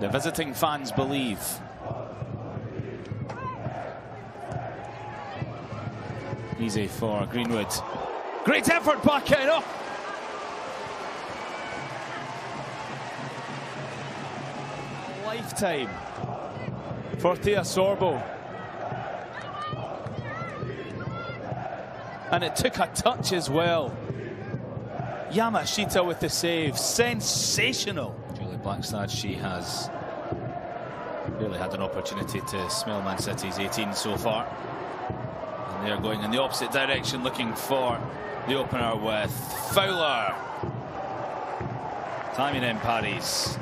The visiting fans believe. Easy for Greenwood. Great effort back in. Oh. Lifetime for Thea Sorbo. And it took a touch as well. Yamashita with the save. Sensational. Julie Blackstad, she has really had an opportunity to smell Man City's 18 so far. And they're going in the opposite direction, looking for the opener with Fowler. Tamminen parries.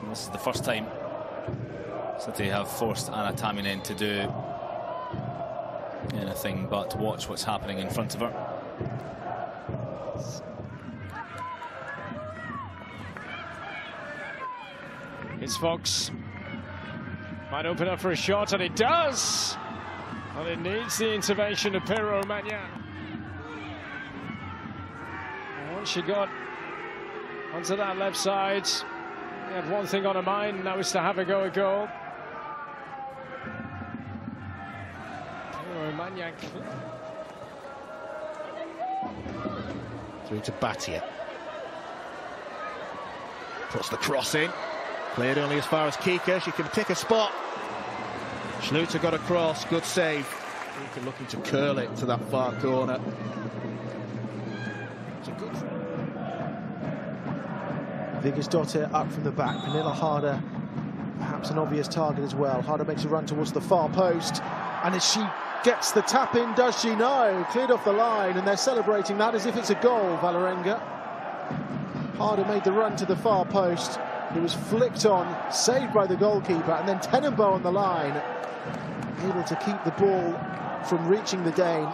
And this is the first time City have forced Anna Tamminen to do anything but watch what's happening in front of her. It's Fox. Might open up for a shot, and it does! And it needs the intervention of Peyraud-Magnin. Once she got onto that left side, they had one thing on her mind, and that was to have a go at goal. Maniac. Through to Batia. Puts the cross in. Cleared only as far as Kika. She can pick a spot. Schlüter got across. Good save. Kika looking to curl it to that far corner. It's a good. Vigas Dotter up from the back. Pernilla Harder, perhaps an obvious target as well. Harder makes a run towards the far post. And as she gets the tap in, does she? No, cleared off the line, and they're celebrating that as if it's a goal, Valerenga. Harder made the run to the far post. It was flicked on, saved by the goalkeeper, and then Tenenbo on the line, able to keep the ball from reaching the Dane.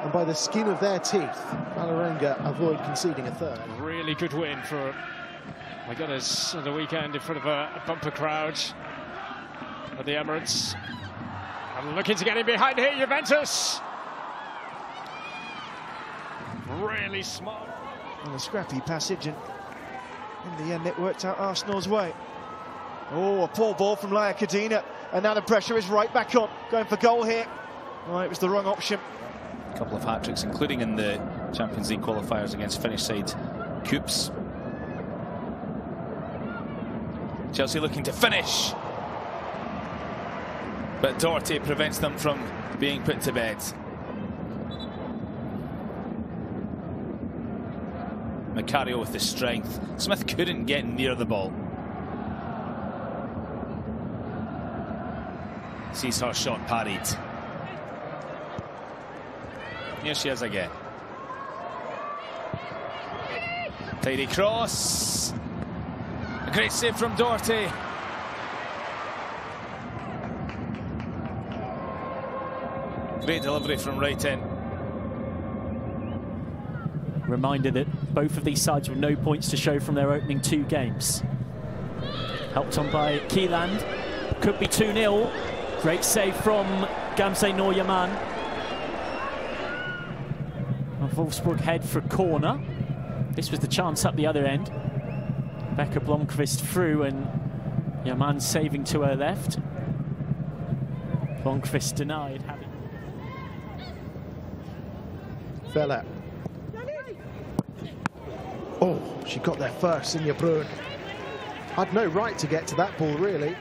And by the skin of their teeth, Valerenga avoid conceding a third. Really good win for, my goodness, the weekend in front of a bumper crowd at the Emirates. And looking to get in behind here, Juventus. Really smart. And a scrappy passage, and in the end it worked out Arsenal's way. Oh, a poor ball from Laia Kadena, and now the pressure is right back on. Going for goal here. Oh, it was the wrong option. A couple of hat-tricks, including in the Champions League qualifiers against Finnish side KuPS. Chelsea looking to finish. But Doherty prevents them from being put to bed. Macario with the strength. Smith couldn't get near the ball. Sees her shot parried. Here she is again. Tidy cross. A great save from Doherty. Great delivery from right in. Reminder that both of these sides with no points to show from their opening two games. Helped on by Keeland. Could be 2-0. Great save from Gamze Nur Yaman. And Wolfsburg head for a corner. This was the chance up the other end. Becca Blomqvist through, and Yaman saving to her left. Blomqvist denied having. Fella. Oh, she got there first, Signe Bruin. Had no right to get to that ball, really.